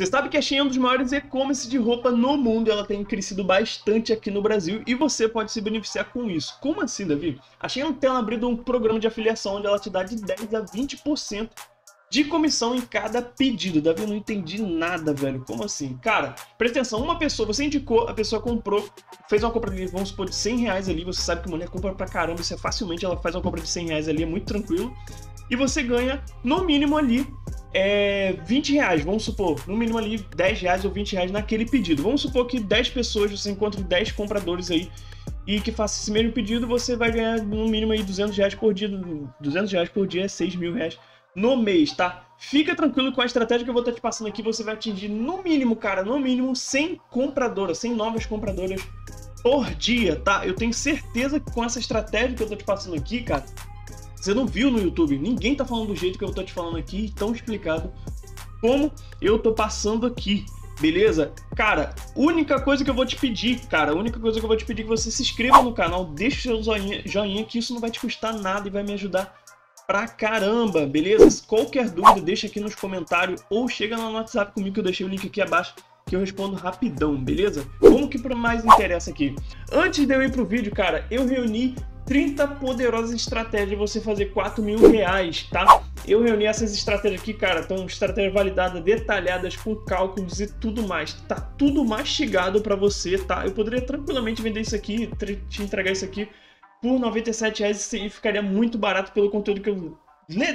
Você sabe que a Shein é um dos maiores e-commerce de roupa no mundo, ela tem crescido bastante aqui no Brasil e você pode se beneficiar com isso. Como assim, Davi? A Shein tem abrido um programa de afiliação onde ela te dá de 10 a 20% de comissão em cada pedido. Davi, eu não entendi nada, velho. Como assim? Cara, presta atenção, uma pessoa, você indicou, a pessoa comprou, fez uma compra de, vamos supor, de 100 reais ali, você sabe que a mulher compra pra caramba, isso é facilmente, ela faz uma compra de 100 reais ali, é muito tranquilo, e você ganha, no mínimo ali, 20 reais, vamos supor, no mínimo ali 10 reais ou 20 reais naquele pedido. Vamos supor que 10 pessoas, você encontra 10 compradores aí, e que faça esse mesmo pedido, você vai ganhar no mínimo aí 200 reais por dia, 200 reais por dia é 6 mil reais. No mês, tá? Fica tranquilo com a estratégia que eu vou estar te passando aqui, você vai atingir no mínimo, cara, no mínimo 100 compradoras, 100 novas compradoras por dia, tá? Eu tenho certeza que com essa estratégia que eu tô te passando aqui, cara, você não viu no YouTube, ninguém tá falando do jeito que eu tô te falando aqui, tão explicado como eu tô passando aqui. Beleza? Cara, única coisa que eu vou te pedir, cara, a única coisa que eu vou te pedir é que você se inscreva no canal, deixa o seu joinha que isso não vai te custar nada e vai me ajudar pra caramba, beleza? Qualquer dúvida, deixa aqui nos comentários ou chega lá no WhatsApp comigo que eu deixei o link aqui abaixo que eu respondo rapidão, beleza? Vamos que para mais interessa aqui. Antes de eu ir pro vídeo, cara, eu reuni 30 poderosas estratégias de você fazer 4 mil reais, tá? Eu reuni essas estratégias aqui, cara, estão estratégias validadas, detalhadas, com cálculos e tudo mais. Tá tudo mastigado pra você, tá? Eu poderia tranquilamente vender isso aqui, te entregar isso aqui por R$ 97,00 e ficaria muito barato pelo conteúdo que eu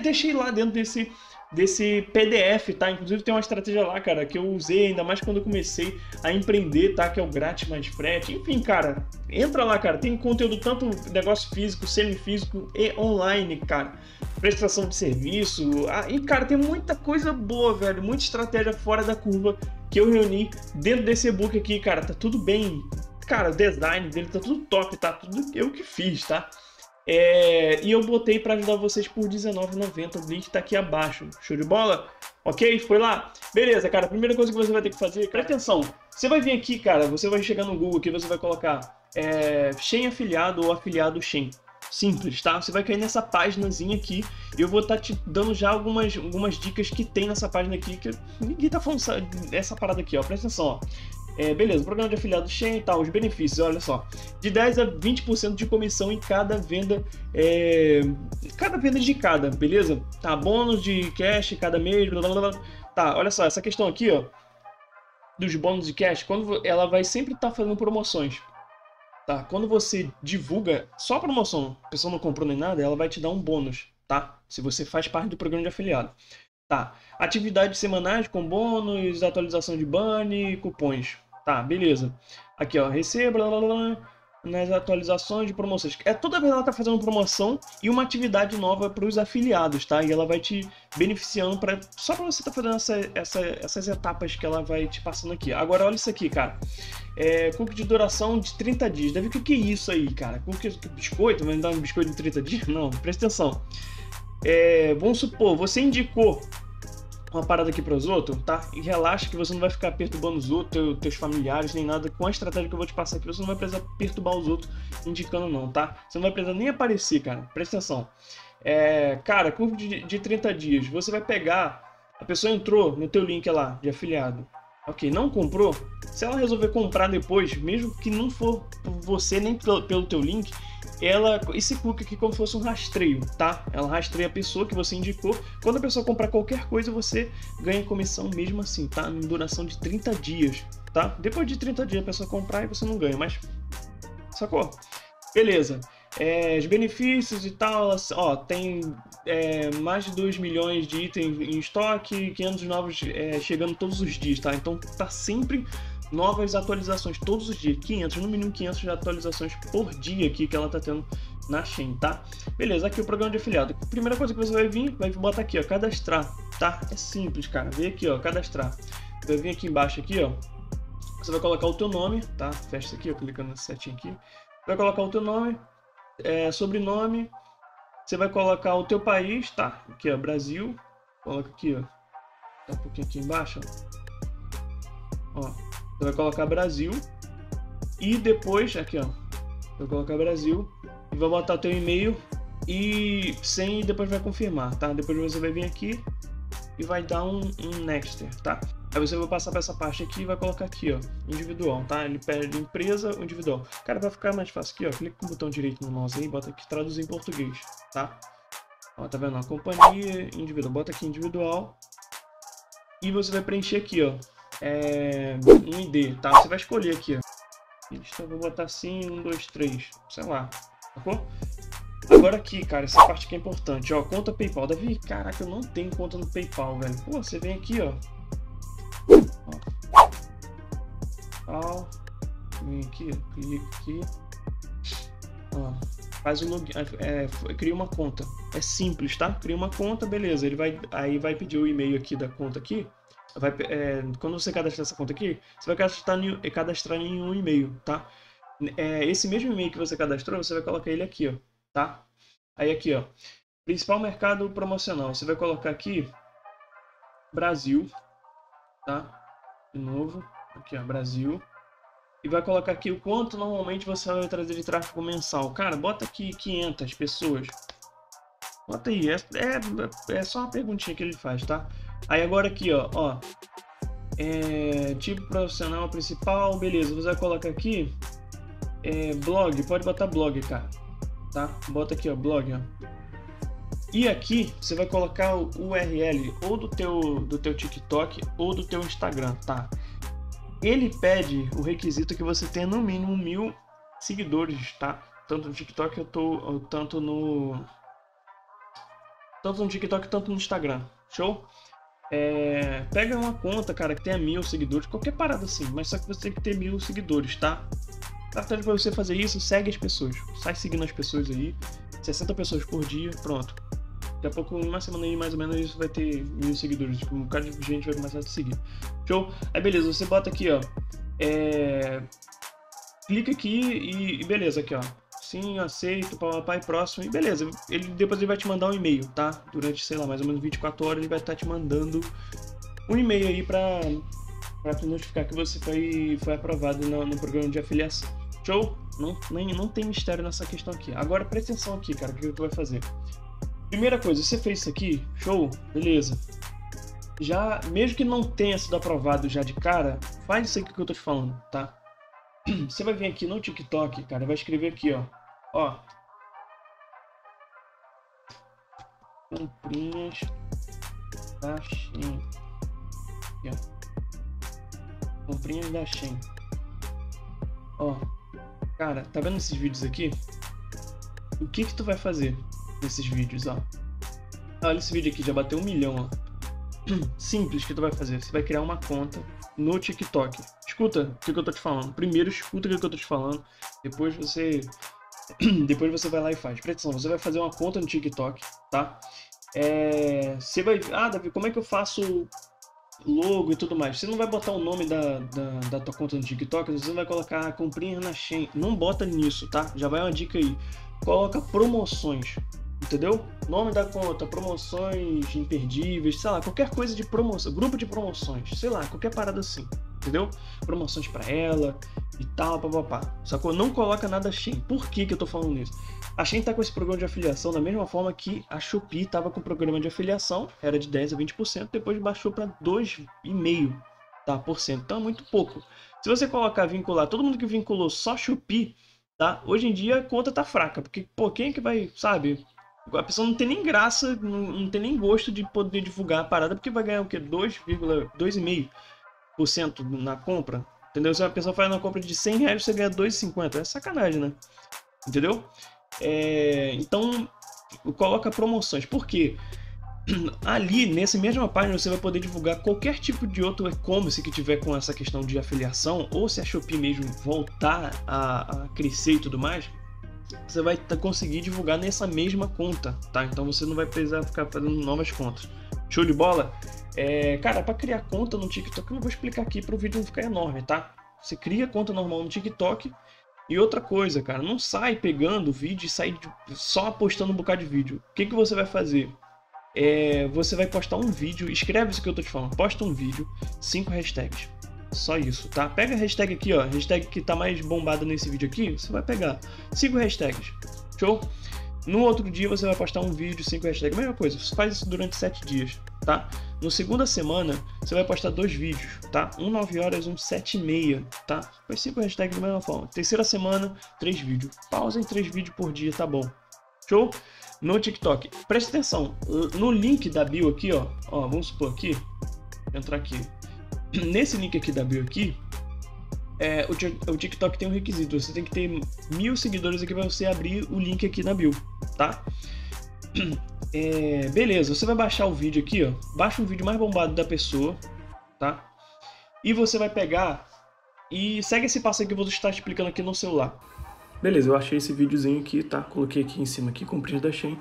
deixei lá dentro desse PDF, tá? Inclusive tem uma estratégia lá, cara, que eu usei ainda mais quando eu comecei a empreender, tá? Que é o grátis mais frete. Enfim, cara, entra lá, cara. Tem conteúdo tanto negócio físico, semifísico e online, cara. Prestação de serviço. E, cara, tem muita coisa boa, velho. Muita estratégia fora da curva que eu reuni dentro desse e-book aqui, cara. Tá tudo bem... Cara, o design dele tá tudo top, tá tudo eu que fiz, tá? E eu botei pra ajudar vocês por R$19,90, o link tá aqui abaixo. Show de bola? Ok? Foi lá? Beleza, cara, a primeira coisa que você vai ter que fazer, presta atenção, você vai vir aqui, cara, você vai chegar no Google aqui, você vai colocar Shein afiliado ou afiliado Shein. Simples, tá? Você vai cair nessa paginazinha aqui e eu vou estar te dando já algumas dicas que tem nessa página aqui, que ninguém tá falando essa parada aqui, ó, presta atenção, ó. Beleza, programa de afiliado Shein e tal, os benefícios, olha só, de 10 a 20% de comissão em cada venda indicada, beleza? Tá, bônus de cash cada mês, blá, blá, blá. Tá, olha só, essa questão aqui, ó, dos bônus de cash, quando ela vai sempre estar fazendo promoções, tá? Quando você divulga só a promoção, a pessoa não comprou nem nada, ela vai te dar um bônus, tá? Se você faz parte do programa de afiliado. Tá, atividades semanais com bônus, atualização de banner, cupons. Tá, beleza. Aqui, ó, receba, blá, blá, blá, nas atualizações de promoções. Toda vez ela tá fazendo promoção e uma atividade nova para os afiliados, tá? E ela vai te beneficiando só para você tá fazendo essas etapas que ela vai te passando aqui. Agora, olha isso aqui, cara. Cookie de duração de 30 dias. Deve ver o que é isso aí, cara? Cookie de biscoito? Vai me dar um biscoito de 30 dias? Não, presta atenção. Vamos supor, você indicou uma parada aqui para os outros, tá? E relaxa que você não vai ficar perturbando os outros, teus familiares, nem nada. Com a estratégia que eu vou te passar aqui, você não vai precisar perturbar os outros indicando não, tá? Você não vai precisar nem aparecer, cara. Presta atenção. Cara, curva de 30 dias, você vai pegar... A pessoa entrou no teu link lá, de afiliado. Ok, não comprou? Se ela resolver comprar depois, mesmo que não for por você nem pelo teu link... esse cookie aqui como se fosse um rastreio, tá? Ela rastreia a pessoa que você indicou. Quando a pessoa comprar qualquer coisa, você ganha comissão mesmo assim, tá? Em duração de 30 dias, tá? Depois de 30 dias a pessoa comprar e você não ganha, mas... Sacou? Beleza. Os benefícios e tal, ó, tem mais de 2 milhões de itens em estoque, 500 novos chegando todos os dias, tá? Então tá sempre... novas atualizações todos os dias, 500, no mínimo 500 de atualizações por dia aqui que ela tá tendo na Shein, tá? Beleza, aqui o programa de afiliado. Primeira coisa que você vai vir, botar aqui, ó, cadastrar, tá? É simples, cara, vem aqui, ó, cadastrar. Vai vir aqui embaixo, aqui, ó, você vai colocar o teu nome, tá? Fecha isso aqui, ó, clicando nesse setinho aqui. Vai colocar o teu nome, sobrenome, você vai colocar o teu país, tá? Aqui, ó, Brasil, coloca aqui, ó, tá um pouquinho aqui embaixo, ó. Você vai colocar Brasil e depois, aqui ó, vai colocar Brasil e vai botar teu e-mail e sem e depois vai confirmar, tá? Depois você vai vir aqui e vai dar um next, tá? Aí você vai passar para essa parte aqui e vai colocar aqui, ó, individual, tá? Ele pede empresa ou individual. Cara, vai ficar mais fácil aqui, ó, clica com o botão direito no mouse aí e bota aqui traduzir em português, tá? Ó, tá vendo? Ó, companhia, individual, bota aqui individual. E você vai preencher aqui, ó, um ID, tá? Você vai escolher aqui, ó. Então, vou botar assim, 1, 2, 3, sei lá, sacou? Agora aqui, cara, essa parte que é importante, ó, conta PayPal. Davi, caraca, eu não tenho conta no PayPal, velho. Pô, você vem aqui, ó. Ó. Vem aqui, ó, clica aqui. Ó, faz o login, cria uma conta. É simples, tá? Cria uma conta, beleza. Ele vai, aí vai pedir o e-mail aqui da conta aqui. Vai, quando você cadastrar essa conta aqui, você vai cadastrar em um e-mail, tá? Esse mesmo e-mail que você cadastrou, você vai colocar ele aqui, ó, tá? Aí aqui, ó, principal mercado promocional, você vai colocar aqui Brasil, tá? De novo, aqui, ó, Brasil. E vai colocar aqui o quanto normalmente você vai trazer de tráfego mensal. Cara, bota aqui 500 pessoas. Bota aí, é só uma perguntinha que ele faz, tá? Aí agora aqui, ó, tipo profissional principal, beleza, você vai colocar aqui, blog, pode botar blog, cara, tá? Bota aqui, ó, blog, ó. E aqui você vai colocar o URL ou do teu TikTok ou do teu Instagram, tá? Ele pede o requisito que você tenha no mínimo 1000 seguidores, tá? Tanto no TikTok, tanto no Instagram, show? Pega uma conta, cara, que tenha 1000 seguidores, qualquer parada assim, mas só que você tem que ter 1000 seguidores, tá? Pra você fazer isso, segue as pessoas, sai seguindo as pessoas aí, 60 pessoas por dia, pronto. Daqui a pouco, em uma semana aí, mais ou menos, isso vai ter 1000 seguidores, tipo, um bocado de gente vai começar a te seguir, show? Aí beleza, você bota aqui, ó, clica aqui e beleza, aqui, ó, sim, aceito, papai, próximo, e beleza. Depois ele vai te mandar um e-mail, tá? Durante, sei lá, mais ou menos 24 horas ele vai estar te mandando um e-mail aí pra te notificar que você foi aprovado no programa de afiliação. Show? Não tem mistério nessa questão aqui. Agora presta atenção aqui, cara, o que tu vai fazer? Primeira coisa, você fez isso aqui, show? Beleza. Já, mesmo que não tenha sido aprovado já de cara, faz isso aqui que eu tô te falando, tá? Você vai vir aqui no TikTok, cara, vai escrever aqui, ó. Ó. Comprinhas da Shein. Aqui, ó. Comprinhas da Shein. Ó. Cara, tá vendo esses vídeos aqui? O que tu vai fazer nesses vídeos, ó? Olha esse vídeo aqui, já bateu 1 milhão, ó. Simples que tu vai fazer. Você vai criar uma conta no TikTok. Escuta o que eu tô te falando. Primeiro escuta o que eu tô te falando. Depois você vai lá e faz. Presta atenção, você vai fazer uma conta no TikTok, tá? Você vai... Ah, Davi, como é que eu faço logo e tudo mais? Você não vai botar o nome da tua conta no TikTok, você não vai colocar comprinhas na Shein. Não bota nisso, tá? Já vai uma dica aí. Coloca promoções. Entendeu? Nome da conta, promoções imperdíveis, sei lá, qualquer coisa de promoção, grupo de promoções, sei lá, qualquer parada assim, entendeu? Promoções pra ela e tal, papapá, sacou? Não coloca nada Shein. Por que eu tô falando isso? A Shein tá com esse programa de afiliação da mesma forma que a Shopee tava com o programa de afiliação, era de 10 a 20%, depois baixou pra 2,5%, tá? Então é muito pouco. Se você colocar vincular, todo mundo que vinculou só Shopee, tá? Hoje em dia a conta tá fraca, porque, pô, quem é que vai, sabe... A pessoa não tem nem graça, não tem nem gosto de poder divulgar a parada, porque vai ganhar o quê? 2,5% na compra, entendeu? Se a pessoa faz uma compra de 100 reais, você ganha 2,50, é sacanagem, né? Entendeu? Então, coloca promoções, porque ali, nessa mesma página, você vai poder divulgar qualquer tipo de outro e-commerce que tiver com essa questão de afiliação, ou se a Shopee mesmo voltar a crescer e tudo mais, você vai conseguir divulgar nessa mesma conta, tá? Então você não vai precisar ficar fazendo novas contas. Show de bola? Cara, para criar conta no TikTok, eu não vou explicar aqui para o vídeo não ficar enorme, tá? Você cria conta normal no TikTok. E outra coisa, cara, não sai pegando vídeo e sai só postando um bocado de vídeo. O que você vai fazer? Você vai postar um vídeo, escreve isso que eu tô te falando, posta um vídeo, 5 hashtags. Só isso, tá? Pega a hashtag aqui, ó, hashtag que tá mais bombada nesse vídeo aqui, você vai pegar 5 hashtags, show? No outro dia você vai postar um vídeo, 5 hashtags, mesma coisa, você faz isso durante 7 dias, tá? No segunda semana, você vai postar 2 vídeos, tá? Um 9 horas, um 7 e meia, tá? Faz 5 hashtags da mesma forma. Terceira semana, 3 vídeos. Pausa em 3 vídeos por dia, tá bom. Show? No TikTok. Presta atenção, no link da bio aqui, ó, vamos supor aqui, vou entrar aqui. Nesse link aqui da bio aqui, o TikTok tem um requisito, você tem que ter 1000 seguidores aqui para você abrir o link aqui na bio, tá? Beleza, você vai baixar o vídeo aqui, ó, baixa o vídeo mais bombado da pessoa, tá? E você vai pegar e segue esse passo aqui que eu vou estar explicando aqui no celular. Beleza, eu achei esse videozinho aqui, tá? Coloquei aqui em cima aqui com o print da Shein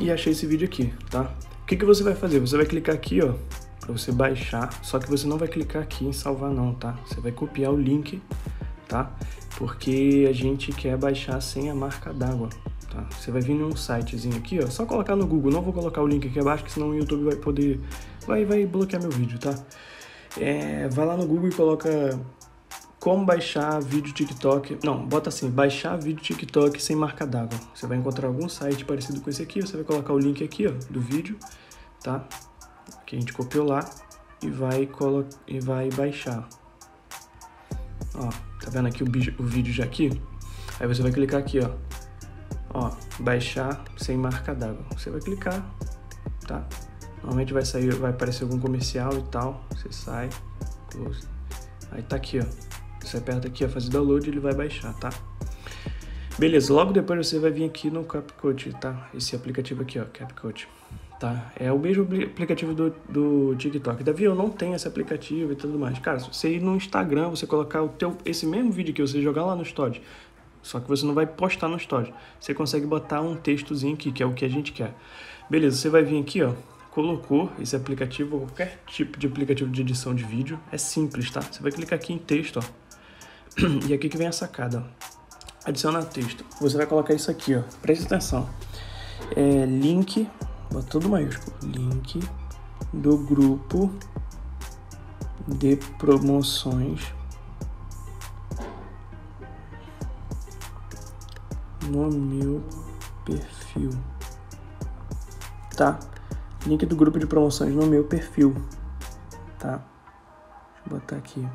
e achei esse vídeo aqui, tá? O que que você vai fazer? Você vai clicar aqui, ó, para você baixar, só que você não vai clicar aqui em salvar não, tá? Você vai copiar o link, tá? Porque a gente quer baixar sem a marca d'água, tá? Você vai vir num sitezinho aqui, ó, só colocar no Google, não vou colocar o link aqui abaixo, que senão o YouTube vai poder... vai bloquear meu vídeo, tá? Vai lá no Google e coloca como baixar vídeo TikTok, não, bota assim, baixar vídeo TikTok sem marca d'água. Você vai encontrar algum site parecido com esse aqui, você vai colocar o link aqui, ó, do vídeo, tá? Que a gente copiou lá e vai baixar. Ó, tá vendo aqui o vídeo já aqui? Aí você vai clicar aqui, ó. Ó, baixar sem marca d'água. Você vai clicar, tá? Normalmente vai sair, vai aparecer algum comercial e tal. Você sai, close. Aí tá aqui, ó. Você aperta aqui, ó, fazer download e ele vai baixar, tá? Beleza, logo depois você vai vir aqui no CapCut, tá? Esse aplicativo aqui, ó, CapCut. Tá? É o mesmo aplicativo do TikTok. Davi, eu não tenho esse aplicativo e tudo mais. Cara, se você ir no Instagram, você colocar esse mesmo vídeo que você jogar lá no Stories, só que você não vai postar no Stories. Você consegue botar um textozinho aqui, que é o que a gente quer. Beleza, você vai vir aqui, ó, colocou esse aplicativo, qualquer tipo de aplicativo de edição de vídeo. É simples, tá? Você vai clicar aqui em texto, ó. E aqui que vem a sacada, ó. Adiciona texto. Você vai colocar isso aqui, ó. Presta atenção. Link... tudo maiúsculo, link do grupo de promoções no meu perfil, tá? Link do grupo de promoções no meu perfil, tá? Deixa eu botar aqui.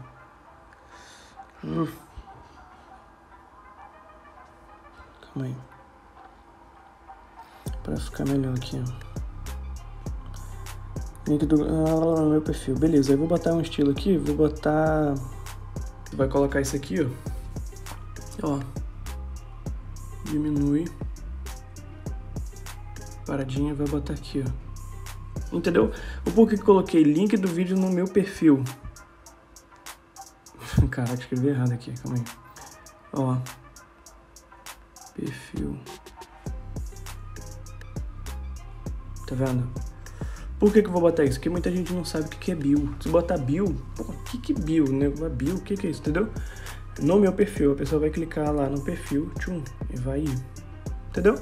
Calma aí, pra ficar melhor aqui, link do meu perfil. Beleza, eu vou botar um estilo aqui, vou botar, vai colocar isso aqui, ó, diminui paradinha, vai botar aqui, ó, entendeu? O porquê que coloquei link do vídeo no meu perfil. Caraca, escrevi errado aqui, calma aí, ó, perfil. Tá vendo? Por que que eu vou botar isso? Porque muita gente não sabe o que é bio. Se botar bio, pô, que bio, né? Bio, o que que é isso, entendeu? No meu perfil, a pessoa vai clicar lá no perfil, tchum, e vai ir. Entendeu?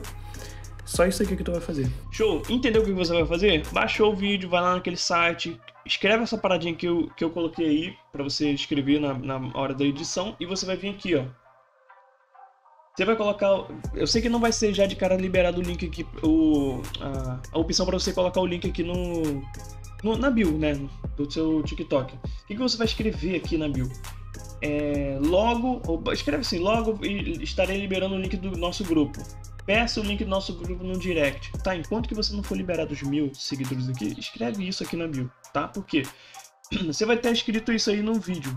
Só isso aqui que tu vai fazer. Show! Entendeu o que você vai fazer? Baixou o vídeo, vai lá naquele site, escreve essa paradinha que eu coloquei aí, pra você escrever na hora da edição, e você vai vir aqui, ó. Você vai colocar, eu sei que não vai ser já de cara liberado o link aqui, a opção para você colocar o link aqui na bio, né, do seu TikTok. O que você vai escrever aqui na bio? Logo, escreve assim, logo estarei liberando o link do nosso grupo. Peça o link do nosso grupo no direct, tá? Enquanto que você não for liberado os 1000 seguidores aqui, escreve isso aqui na bio, tá? Por quê? Você vai ter escrito isso aí no vídeo,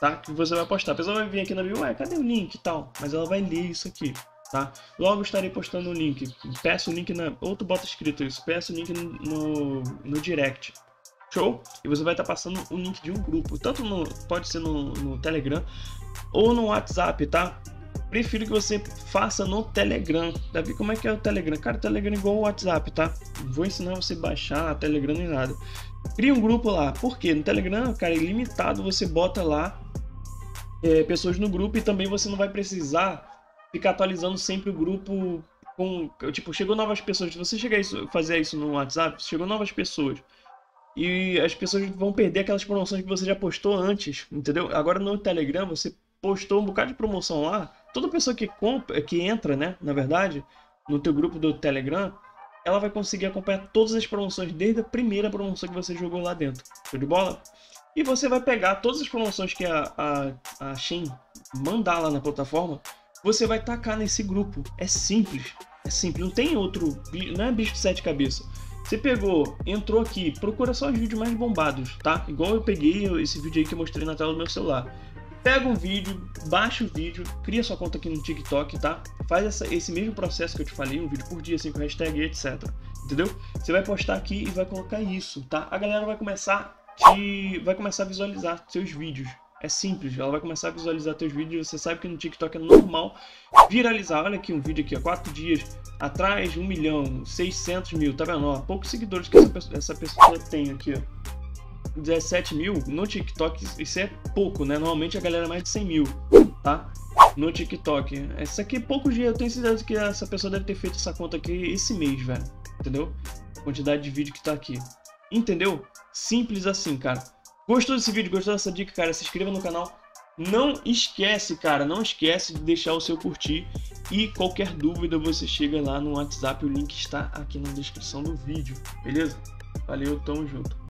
tá? Que você vai postar. A pessoa vai vir aqui na bio, ué, cadê o link e tal? Mas ela vai ler isso aqui, tá? Logo estarei postando o link. Peço o link na... ou tu bota escrito isso. Peço o link no direct. Show? E você vai estar passando o link de um grupo. Tanto pode ser no Telegram ou no WhatsApp, tá? Prefiro que você faça no Telegram. Davi, como é que é o Telegram? Cara, o Telegram é igual o WhatsApp, tá? Não vou ensinar você a baixar a Telegram nem nada. Cria um grupo lá. Por quê? No Telegram, cara, é ilimitado. Você bota lá pessoas no grupo e também você não vai precisar ficar atualizando sempre o grupo com... Tipo, chegou novas pessoas. Se você fazer isso no WhatsApp, chegou novas pessoas. E as pessoas vão perder aquelas promoções que você já postou antes, entendeu? Agora no Telegram, você postou um bocado de promoção lá. Toda pessoa que entra, né, na verdade, no teu grupo do Telegram, ela vai conseguir acompanhar todas as promoções desde a primeira promoção que você jogou lá dentro. Show de bola? E você vai pegar todas as promoções que a Shein mandar lá na plataforma, você vai tacar nesse grupo. É simples, é simples. Não tem outro, não é bicho de sete cabeças. Você pegou, entrou aqui, procura só os vídeos mais bombados, tá? Igual eu peguei esse vídeo aí que eu mostrei na tela do meu celular. Pega um vídeo, baixa o vídeo, cria sua conta aqui no TikTok, tá? Faz esse mesmo processo que eu te falei, um vídeo por dia, 5 hashtags, etc. Entendeu? Você vai postar aqui e vai colocar isso, tá? A galera vai começar a visualizar seus vídeos. É simples, ela vai começar a visualizar teus vídeos. Você sabe que no TikTok é normal viralizar. Olha aqui um vídeo aqui, ó, 4 dias atrás, 1.600.000, tá vendo? Ó, poucos seguidores que essa pessoa tem aqui, ó. 17.000 no TikTok, isso é pouco, né? Normalmente a galera é mais de 100.000, tá? No TikTok. Essa aqui é poucos dias, eu tenho certeza que essa pessoa deve ter feito essa conta aqui esse mês, velho. Entendeu? Quantidade de vídeo que tá aqui. Entendeu? Simples assim, cara. Gostou desse vídeo? Gostou dessa dica, cara? Se inscreva no canal. Não esquece, cara, não esquece de deixar o seu curtir. E qualquer dúvida você chega lá no WhatsApp, o link está aqui na descrição do vídeo, beleza? Valeu, tamo junto.